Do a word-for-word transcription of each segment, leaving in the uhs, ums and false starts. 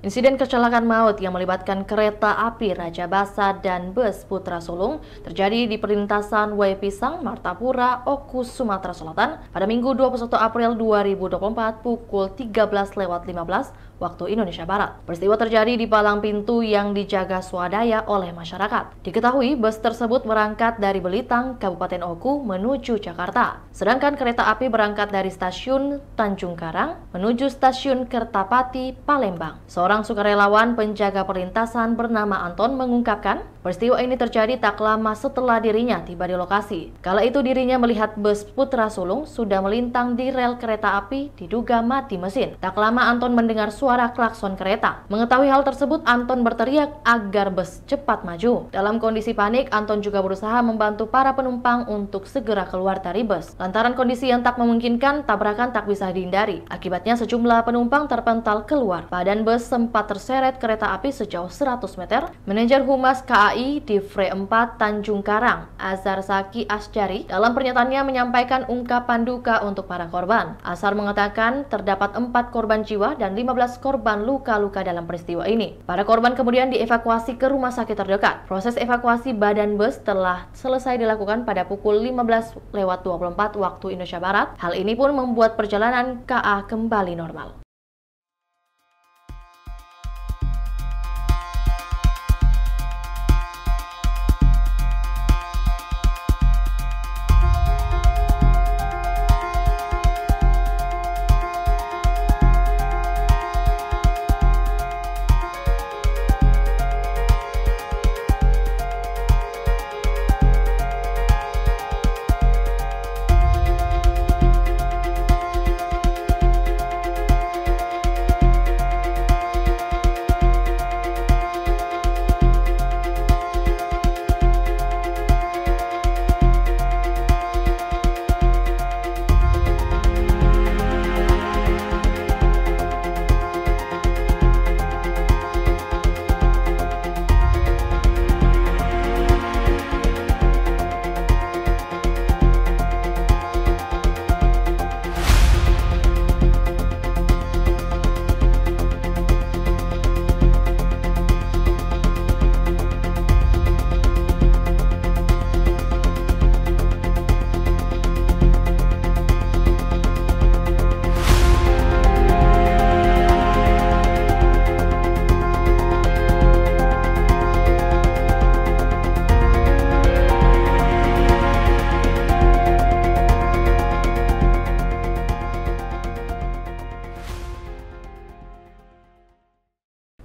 Insiden kecelakaan maut yang melibatkan kereta api Raja Basa dan bus Putra Solung terjadi di perlintasan Way Pisang, Martapura, Oku, Sumatera Selatan pada Minggu dua puluh satu April dua ribu dua puluh empat pukul tiga belas lewat lima belas waktu Indonesia Barat. Peristiwa terjadi di palang pintu yang dijaga swadaya oleh masyarakat. Diketahui bus tersebut berangkat dari Belitang, Kabupaten Oku menuju Jakarta. Sedangkan kereta api berangkat dari Stasiun Tanjung Karang menuju Stasiun Kertapati, Palembang. Seorang sukarelawan penjaga perlintasan bernama Anton mengungkapkan, peristiwa ini terjadi tak lama setelah dirinya tiba di lokasi. Kala itu dirinya melihat bus Putra Solung sudah melintang di rel kereta api, diduga mati mesin. Tak lama Anton mendengar suara klakson kereta. Mengetahui hal tersebut, Anton berteriak agar bus cepat maju. Dalam kondisi panik, Anton juga berusaha membantu para penumpang untuk segera keluar dari bus. Lantaran kondisi yang tak memungkinkan, tabrakan tak bisa dihindari. Akibatnya sejumlah penumpang terpental keluar. Badan bus sempat terseret kereta api sejauh seratus meter. Manajer Humas K A I Divre empat Tanjung Karang, Azhar Zaki Assjari, dalam pernyataannya menyampaikan ungkapan duka untuk para korban. Azhar mengatakan terdapat empat korban jiwa dan lima belas korban luka-luka dalam peristiwa ini. Para korban kemudian dievakuasi ke rumah sakit terdekat. Proses evakuasi badan bus telah selesai dilakukan pada pukul lima belas lewat dua puluh empat waktu Indonesia Barat. Hal ini pun membuat perjalanan K A kembali normal.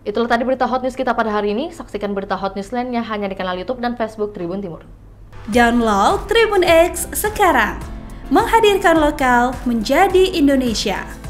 Itulah tadi berita hot news kita pada hari ini. Saksikan berita hot news lainnya hanya di kanal YouTube dan Facebook Tribun Timur. Download TribunX sekarang. Menghadirkan lokal menjadi Indonesia.